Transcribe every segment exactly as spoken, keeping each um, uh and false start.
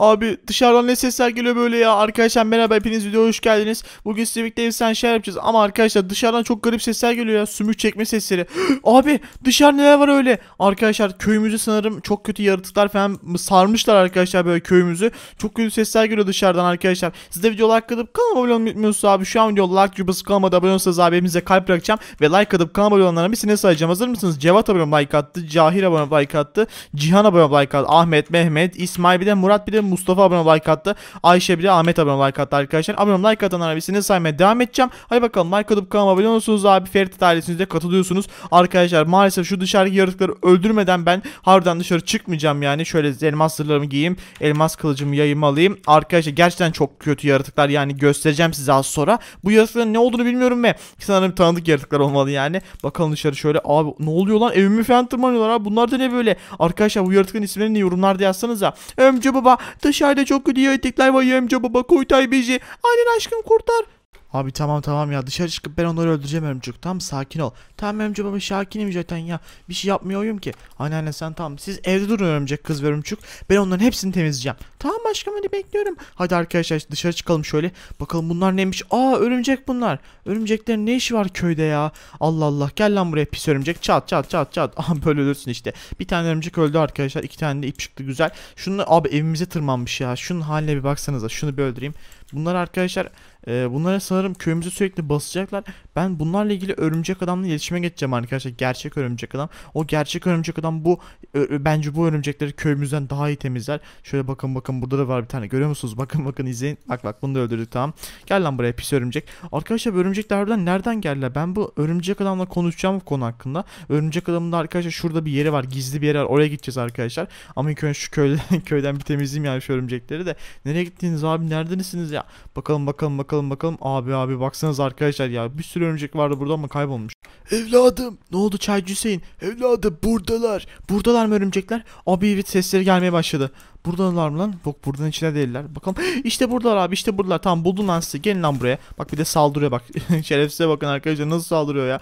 abi dışarıdan ne sesler geliyor böyle ya. Arkadaşlar merhaba, hepiniz videoya hoş geldiniz. Bugün size birlikte efsane şeyler yapacağız. Ama arkadaşlar dışarıdan çok garip sesler geliyor ya. Sümük çekme sesleri. Abi dışarı neler var öyle. Arkadaşlar köyümüzü sanırım çok kötü yaratıklar falan sarmışlar arkadaşlar böyle köyümüzü. Çok kötü sesler geliyor dışarıdan arkadaşlar. Siz de videoya like atıp kanalıma abone olmayı unutmuyorsunuz abi. Şu an videoya like gibi basıp kanalıma abone olursanız abi hepinize kalp bırakacağım. Ve like atıp kanalıma abone olanlara bir sene sayacağım. Hazır mısınız? Cevat abone like attı. Cahir abone like attı. Cihan abone like attı. Ahmet, Mehmet, İsmail bir de Murat bir de Mustafa abone like attı. Ayşe bir de Ahmet abone like attı arkadaşlar. Abone like atanlara bir sene saymaya devam edeceğim. Hadi bakalım like atıp kanalıma abone olursunuz abi. Ferit ailesinize katılıyorsunuz. Arkadaşlar maalesef şu dışarıdaki yaratıkları öldürmeden ben harbiden dışarı çıkmayacağım yani. Şöyle elmas zırhlarımı giyeyim. Elmas kılıcımı yayımı alayım. Arkadaşlar gerçekten çok kötü yaratıklar yani, göstereceğim size az sonra. Bu yaratıkların ne olduğunu bilmiyorum ve sanırım tanıdık yaratıklar olmalı yani. Bakalım dışarı şöyle. Abi ne oluyor lan? Evimi falan tırmanıyorlar abi. Bunlar da ne böyle? Arkadaşlar bu yaratıkların isimlerini yorumlarda yazsanıza. Ömce baba dışarıda çok kötü yaratıklar var. Ömce baba kurtar bizi. Aynen aşkım kurtar. Abi tamam tamam ya, dışarı çıkıp ben onları öldüreceğim Örümcük. Tamam sakin ol. Tamam Örümcek baba, sakinim zaten ya. Bir şey yapmıyorum ki. Anneanne sen tamam. Siz evde durun Örümcek kız ve Örümcük. Ben onların hepsini temizleyeceğim. Tamam aşkım hadi bekliyorum. Hadi arkadaşlar dışarı çıkalım şöyle. Bakalım bunlar neymiş. Aa örümcek bunlar. Örümceklerin ne işi var köyde ya. Allah Allah, gel lan buraya pis örümcek. Çat çat çat çat. Aha böyle ölürsün işte. Bir tane örümcek öldü arkadaşlar. İki tane de ip çıktı güzel. Şunu abi evimize tırmanmış ya. Şunun haline bir baksanıza. Şunu bir öldüreyim. Bunlar arkadaşlar e, bunlara sanırım köyümüzü sürekli basacaklar. Ben bunlarla ilgili örümcek adamla iletişime geçeceğim arkadaşlar. Gerçek örümcek adam. O gerçek örümcek adam bu ö, bence bu örümcekleri köyümüzden daha iyi temizler. Şöyle bakın bakın, burada da var bir tane. Görüyor musunuz? Bakın bakın izleyin. Bak bak bunu da öldürdük tamam. Gel lan buraya pis örümcek. Arkadaşlar örümcekler harbiden nereden geldiler? Ben bu örümcek adamla konuşacağım bu konu hakkında. Örümcek adamın da arkadaşlar şurada bir yeri var. Gizli bir yeri var. Oraya gideceğiz arkadaşlar. Ama ilk önce şu köyden, köyden bir temizleyeyim yani şu örümcekleri de. Nereye gittiniz abi? Neredesiniz? Ya bakalım bakalım bakalım bakalım abi abi baksanız arkadaşlar ya, bir sürü örümcek vardı burada ama kaybolmuş. Evladım ne oldu Çaycı Hüseyin? Evladım buradalar. Buradalar mı örümcekler? Abi evet, sesleri gelmeye başladı. Buradalar mı lan? Yok buradan içine değiller. Bakalım işte buradalar abi, işte buradalar. Tamam buldum lan sizi. Gelin lan buraya. Bak bir de saldırıyor bak. Şerefsize bakın arkadaşlar nasıl saldırıyor ya.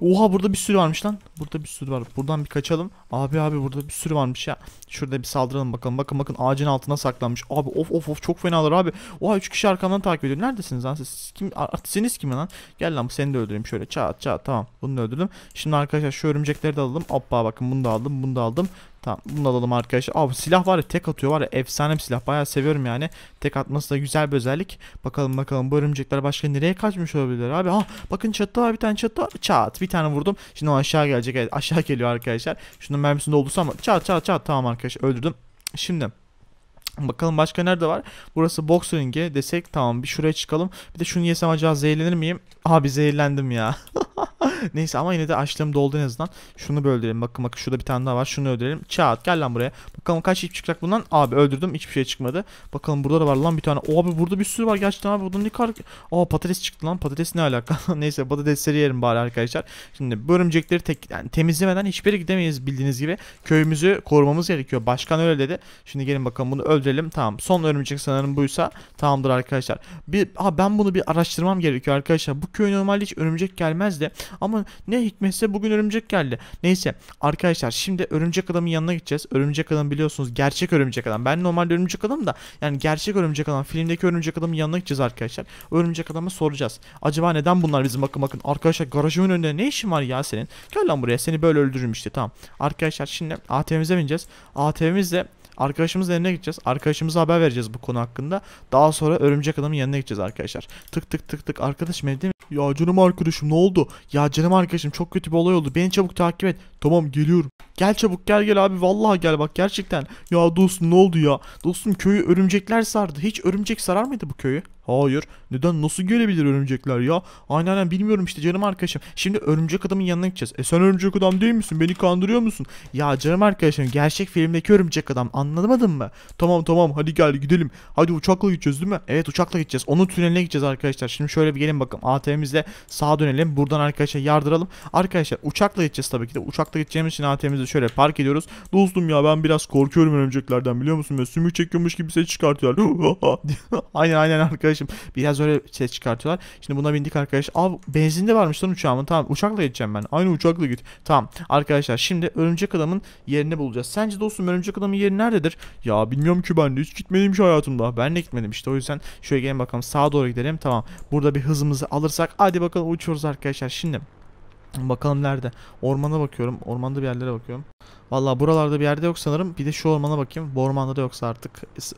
Oha burada bir sürü varmış lan. Burada bir sürü var. Buradan bir kaçalım. Abi abi burada bir sürü varmış ya. Şurada bir saldıralım bakalım. Bakın bakın ağacın altına saklanmış. Abi of of of çok fenalar abi. Oha üç kişi arkamdan takip ediyor. Neredesiniz lan siz? Kim, artisiniz kim lan? Gel lan seni de öldüreyim şöyle. Çat çat tamam. Bunu da öldürdüm. Şimdi arkadaşlar şu örümcekleri de alalım. Hoppa bakın bunu da aldım. Bunu da aldım. Tamam bunu da alalım arkadaşlar. Abi silah var ya, tek atıyor var ya, efsane bir silah. Bayağı seviyorum yani. Tek atması da güzel bir özellik. Bakalım bakalım bu örümcekler başka nereye kaçmış olabilir abi. Ha bakın çatı var, bir tane çatı var. Çat bir tane vurdum. Şimdi o aşağı gelecek. Evet, aşağı geliyor arkadaşlar. Şunun mermisini doldursa ama çat çat çat tamam arkadaşlar öldürdüm. Şimdi bakalım başka nerede var? Burası boks ringi desek tamam, bir şuraya çıkalım. Bir de şunu yesem acaba zehirlenir miyim? Abi zehirlendim ya. Neyse ama yine de açlığım doldu en azından. Şunu bir öldürelim. Bakın bakın şurada bir tane daha var. Şunu öldürelim. Çat gel lan buraya. Bakalım kaç ip çıkacak bundan. Abi öldürdüm. Hiçbir şey çıkmadı. Bakalım burada da var lan bir tane. O abi burada bir sürü var gerçekten abi. Burada ne kadar... Aa patates çıktı lan. Patates ne alaka? Neyse patatesleri yerim bari arkadaşlar. Şimdi bu örümcekleri tek... yani temizlemeden hiçbir yere gidemeyiz bildiğiniz gibi. Köyümüzü korumamız gerekiyor. Başkan öyle dedi. Şimdi gelin bakalım bunu öldürelim. Tamam. Son örümcek sanırım buysa tamamdır arkadaşlar. Bir... Aa, ben bunu bir araştırmam gerekiyor arkadaşlar. Bu köy normalde hiç örümcek gelmezdi. Ama ne hikmetse bugün örümcek geldi. Neyse arkadaşlar şimdi örümcek adamın yanına gideceğiz. Örümcek adam biliyorsunuz gerçek örümcek adam. Ben normalde örümcek adam da yani gerçek örümcek adam. Filmdeki örümcek adamın yanına gideceğiz arkadaşlar. Örümcek adama soracağız. Acaba neden bunlar bizim bakın bakın. Arkadaşlar garajımın önünde ne işin var ya senin? Gel lan buraya, seni böyle öldürürüm işte tamam. Arkadaşlar şimdi A T V'mize bineceğiz. A T V'mizle arkadaşımızın evine gideceğiz. Arkadaşımıza haber vereceğiz bu konu hakkında. Daha sonra örümcek adamın yanına gideceğiz arkadaşlar. Tık tık tık tık arkadaşım evde mi? Ya canım arkadaşım ne oldu? Ya canım arkadaşım çok kötü bir olay oldu. Beni çabuk takip et. Tamam geliyorum. Gel çabuk gel gel abi vallahi gel bak gerçekten. Ya dostum ne oldu ya? Dostum köyü örümcekler sardı. Hiç örümcek sarar mıydı bu köyü? Hayır. Neden? Nasıl gelebilir örümcekler ya? Aynen aynen bilmiyorum işte canım arkadaşım. Şimdi örümcek adamın yanına gideceğiz. E sen örümcek adam değil misin? Beni kandırıyor musun? Ya canım arkadaşım gerçek filmdeki örümcek adam, anlamadın mı? Tamam tamam hadi gel gidelim. Hadi uçakla gideceğiz değil mi? Evet uçakla gideceğiz. Onun tüneline gideceğiz arkadaşlar. Şimdi şöyle bir gelin bakalım. A T V'mizle sağa dönelim. Buradan arkadaşlar yardıralım. Arkadaşlar uçakla gideceğiz tabii ki de. Uçakla gideceğimiz için A T V'mizi şöyle park ediyoruz. Dostum ya ben biraz korkuyorum örümceklerden biliyor musun? Böyle sümük çekiyormuş gibi ses çıkartıyorlar. Aynen aynen arkadaşlar. arkadaşım. Biraz öyle ses çıkartıyorlar. Şimdi buna bindik arkadaş. Al benzinde varmış lan uçağımın. Tamam uçakla gideceğim ben. Aynı uçakla git. Tamam arkadaşlar şimdi örümcek adamın yerini bulacağız. Sence dostum örümcek adamın yeri nerededir? Ya bilmiyorum ki ben de hiç gitmedim ki hayatımda. Ben de gitmedim işte, o yüzden şöyle gelin bakalım, sağa doğru gidelim. Tamam burada bir hızımızı alırsak hadi bakalım uçuyoruz arkadaşlar şimdi. Bakalım nerede? Ormana bakıyorum. Ormanda bir yerlere bakıyorum. Vallahi buralarda bir yerde yok sanırım. Bir de şu ormana bakayım. Bu ormanda da yoksa artık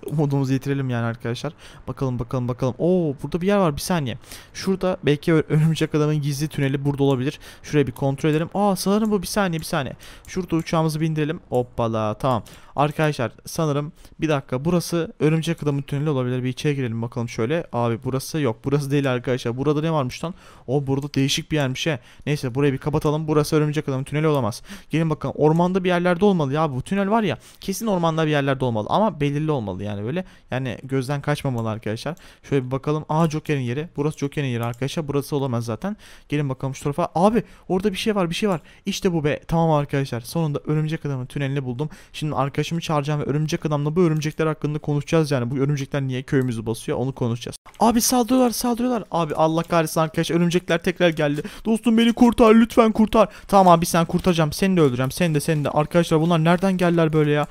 umudumuzu yitirelim yani arkadaşlar. Bakalım bakalım bakalım. Oo burada bir yer var, bir saniye. Şurada belki örümcek adamın gizli tüneli burada olabilir. Şuraya bir kontrol edelim. Aa sanırım bu, bir saniye bir saniye. Şurada uçağımızı bindirelim. Hoppala tamam. Arkadaşlar sanırım bir dakika, burası örümcek adamın tüneli olabilir. Bir içeri girelim bakalım şöyle. Abi burası yok. Burası değil arkadaşlar. Burada ne varmış lan? O burada değişik bir yermiş he. Neyse burayı bir kapatalım. Burası örümcek adamın tüneli olamaz. Gelin bakalım ormanda bir yerlerde olmalı ya, bu tünel var ya kesin ormanda bir yerlerde olmalı ama belirli olmalı yani, böyle yani gözden kaçmamalı arkadaşlar. Şöyle bir bakalım. Aa Joker'in yeri. Burası Joker'in yeri arkadaşlar. Burası olamaz zaten. Gelin bakalım şu tarafa. Abi orada bir şey var, bir şey var. İşte bu be. Tamam arkadaşlar. Sonunda örümcek adamın tünelini buldum. Şimdi arkadaşımı çağıracağım ve örümcek adamla bu örümcekler hakkında konuşacağız yani. Bu örümcekler niye köyümüzü basıyor onu konuşacağız. Abi saldırıyorlar saldırıyorlar. Abi Allah kahretsin arkadaşlar, örümcekler tekrar geldi. Dostum beni kurtar lütfen, kurtar. Tamam abi sen kurtaracağım. Seni de öldüreceğim. Seni de seni de. Arkadaşlar bunlar nereden geldiler böyle ya?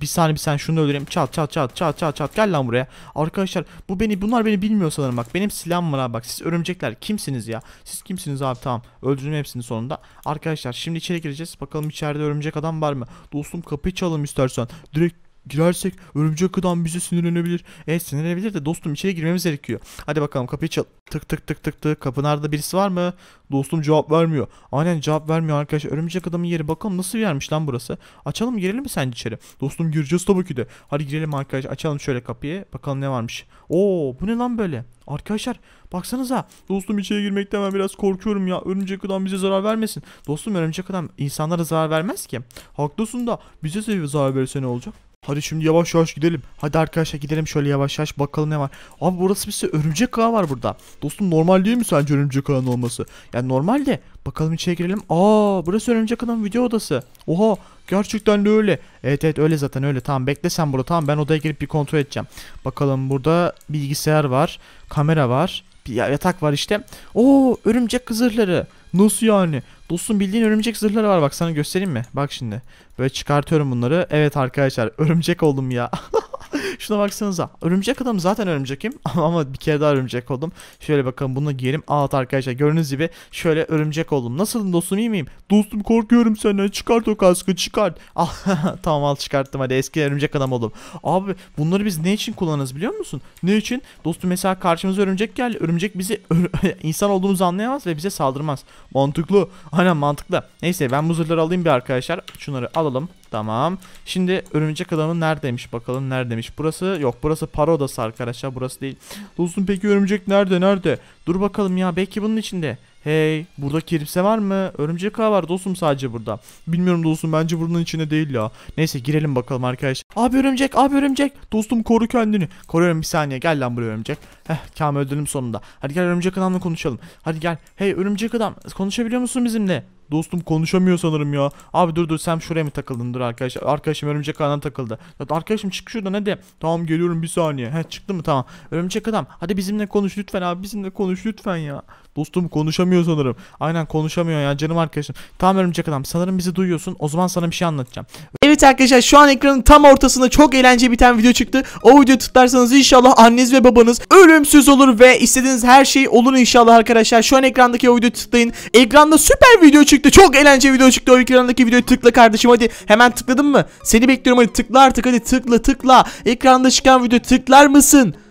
Bir saniye bir saniye şunu öldüreyim. Çat çat çat çat çat çat. Gel lan buraya. Arkadaşlar bu beni, bunlar beni bilmiyor sanırım bak. Benim silahım var abi bak. Siz örümcekler kimsiniz ya? Siz kimsiniz abi? Tamam. Öldürdüm hepsini sonunda. Arkadaşlar şimdi içeri gireceğiz. Bakalım içeride örümcek adam var mı? Dostum kapıyı çalalım istersen. Direkt girersek örümcek adam bize sinirlenebilir. Evet sinirlenebilir de dostum içeri girmemiz gerekiyor. Hadi bakalım kapıyı çal. Tık tık tık tık tık. Kapılarda birisi var mı? Dostum cevap vermiyor. Aynen cevap vermiyor arkadaşlar. Örümcek adamın yeri bakalım nasıl bir yermiş lan burası. Açalım, girelim mi sence içeri? Dostum gireceğiz tabii ki de. Hadi girelim arkadaşlar. Açalım şöyle kapıyı. Bakalım ne varmış. Oo bu ne lan böyle? Arkadaşlar baksanıza. Dostum içeri girmekten ben biraz korkuyorum ya. Örümcek adam bize zarar vermesin. Dostum örümcek adam insanlara zarar vermez ki. Haklısın da bize seviye zarar verirse ne olacak? Hadi şimdi yavaş yavaş gidelim. Hadi arkadaşlar gidelim şöyle yavaş yavaş, bakalım ne var. Abi burası bir sürü örümcek ağı var burada. Dostum normal değil mi sence örümcek ağının olması? Yani normal de. Bakalım içeri girelim. Aa burası örümcek ağının video odası. Oha. Gerçekten de öyle. Evet evet öyle zaten öyle. Tamam bekle sen burada. Tamam ben odaya girip bir kontrol edeceğim. Bakalım burada bilgisayar var. Kamera var. Bir yatak var işte. Oo örümcek zırhları. Nasıl yani? Dostum bildiğin örümcek zırhları var. Bak sana göstereyim mi? Bak şimdi. Böyle çıkartıyorum bunları. Evet arkadaşlar örümcek oldum ya. Şuna baksanıza. Örümcek adam zaten örümcekim. Ama bir kere daha örümcek oldum. Şöyle bakalım bunu giyelim. Aa arkadaşlar gördüğünüz gibi şöyle örümcek oldum. Nasılsın dostum, iyi miyim? Dostum korkuyorum senden. Çıkart o kaskı çıkart. Tamam al çıkarttım, hadi eski örümcek adam oldum. Abi bunları biz ne için kullanırız biliyor musun? Ne için? Dostum mesela karşımıza örümcek geldi. Örümcek bizi insan olduğumuzu anlayamaz ve bize saldırmaz. Mantıklı. Aynen mantıklı. Neyse ben bu zırhları alayım bir arkadaşlar. Şunları alalım. Tamam. Şimdi örümcek adamın neredeymiş bakalım, neredeymiş? Burası yok. Burası para odası arkadaşlar. Burası değil. Dostum peki örümcek nerede? Nerede? Dur bakalım ya. Belki bunun içinde. Hey, burada kimse var mı? Örümcek ağı var dostum sadece burada. Bilmiyorum dostum, bence buranın içine değil ya. Neyse girelim bakalım arkadaşlar. Abi örümcek, abi örümcek. Dostum koru kendini. Koruyorum bir saniye. Gel lan buraya örümcek. Heh, Kamil öldürdüm sonunda. Hadi gel örümcek adamla konuşalım. Hadi gel. Hey örümcek adam, konuşabiliyor musun bizimle? Dostum konuşamıyor sanırım ya. Abi dur dur sen şuraya mı takıldın? Dur arkadaşlar. Arkadaşım örümcek ağına takıldı. Arkadaşım çık şuradan hadi. Tamam geliyorum bir saniye. He çıktı mı? Tamam. Örümcek adam hadi bizimle konuş lütfen abi. Bizimle konuş lütfen ya. Dostum konuşamıyor sanırım. Aynen konuşamıyor ya canım arkadaşım. Tamam örümcek adam sanırım bizi duyuyorsun. O zaman sana bir şey anlatacağım. Evet arkadaşlar şu an ekranın tam ortasında çok eğlenceli bir tane video çıktı. O videoyu tıklarsanız inşallah anneniz ve babanız ölümsüz olur ve istediğiniz her şey olur inşallah arkadaşlar. Şu an ekrandaki o videoyu tıklayın. Ekranda süper video çıktı. Çok eğlenceli video çıktı. O ekrandaki videoyu tıkla kardeşim hadi. Hemen tıkladın mı? Seni bekliyorum hadi tıkla artık hadi tıkla tıkla. Ekranda çıkan videoyu tıklar mısın?